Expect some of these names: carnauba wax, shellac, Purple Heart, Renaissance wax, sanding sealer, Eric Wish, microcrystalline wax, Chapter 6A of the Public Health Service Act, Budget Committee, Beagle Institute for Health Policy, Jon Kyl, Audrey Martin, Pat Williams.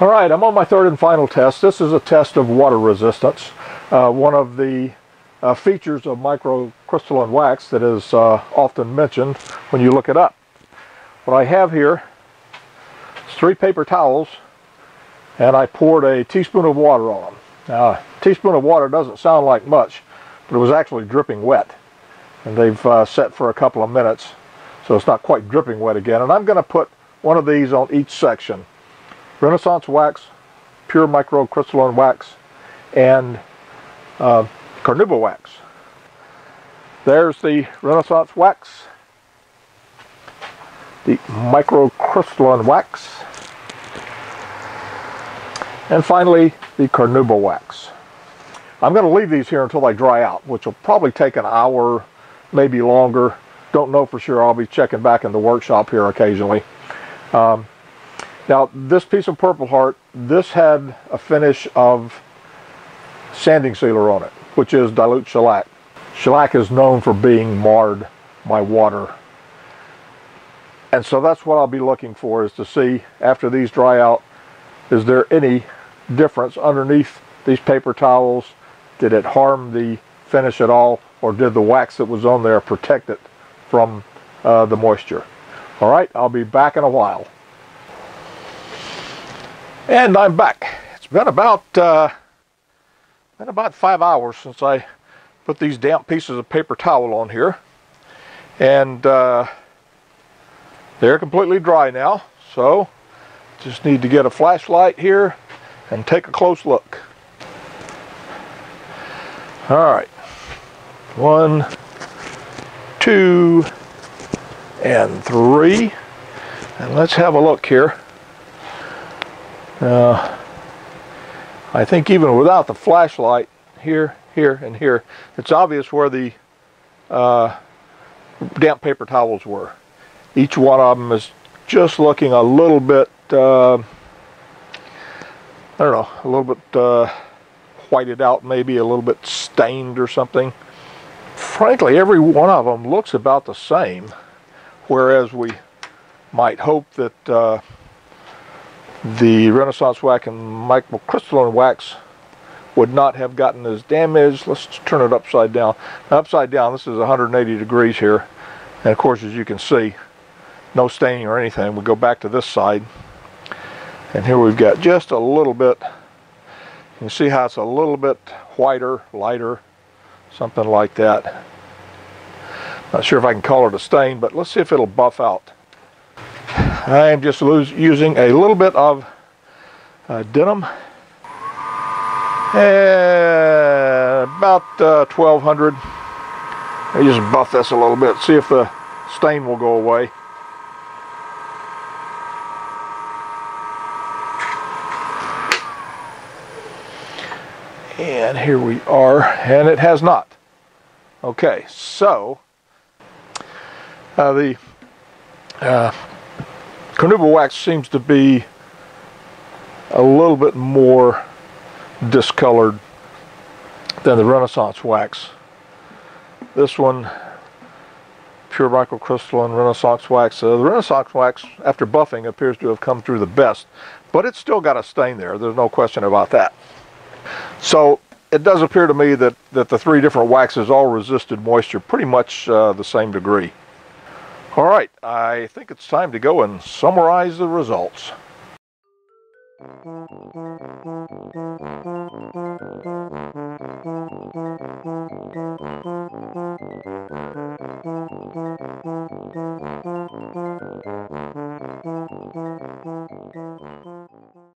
All right, I'm on my third and final test. This is a test of water resistance. One of the features of microcrystalline wax that is often mentioned when you look it up. What I have here is 3 paper towels, and I poured a teaspoon of water on them. Now, a teaspoon of water doesn't sound like much, but it was actually dripping wet. And they've set for a couple of minutes, so it's not quite dripping wet again. And I'm going to put one of these on each section. Renaissance wax, pure microcrystalline wax, and carnauba wax. There's the Renaissance wax, the microcrystalline wax, and finally the carnauba wax. I'm going to leave these here until they dry out, which will probably take an hour, maybe longer. Don't know for sure. I'll be checking back in the workshop here occasionally. Now, this piece of Purple Heart, this had a finish of sanding sealer on it, which is dilute shellac. Shellac is known for being marred by water. And so that's what I'll be looking for, is to see, after these dry out, is there any difference underneath these paper towels? Did it harm the finish at all, or did the wax that was on there protect it from the moisture? All right, I'll be back in a while. And I'm back. It's been about 5 hours since I put these damp pieces of paper towel on here, and they're completely dry now. So just need to get a flashlight here and take a close look. All right, 1, 2, and 3, and let's have a look here. I think even without the flashlight, here, here, and here, it's obvious where the damp paper towels were. Each one of them is just looking a little bit, I don't know, a little bit whited out, maybe a little bit stained or something. Frankly, every one of them looks about the same, whereas we might hope that the Renaissance wax and microcrystalline wax would not have gotten as damaged. Let's turn it upside down. Now, upside down, this is 180 degrees here. And of course, as you can see, no staining or anything. We go back to this side. And here we've got just a little bit. You can see how it's a little bit whiter, lighter, something like that. Not sure if I can call it a stain, but let's see if it'll buff out. I am just using a little bit of denim, about 1200. I just buff this a little bit, see if the stain will go away. And here we are, and it has not. Okay, so the carnauba wax seems to be a little bit more discolored than the Renaissance wax. This one, pure microcrystalline Renaissance wax. The Renaissance wax, after buffing, appears to have come through the best, but it's still got a stain there. There's no question about that. So it does appear to me that the 3 different waxes all resisted moisture pretty much the same degree. All right, I think it's time to go and summarize the results.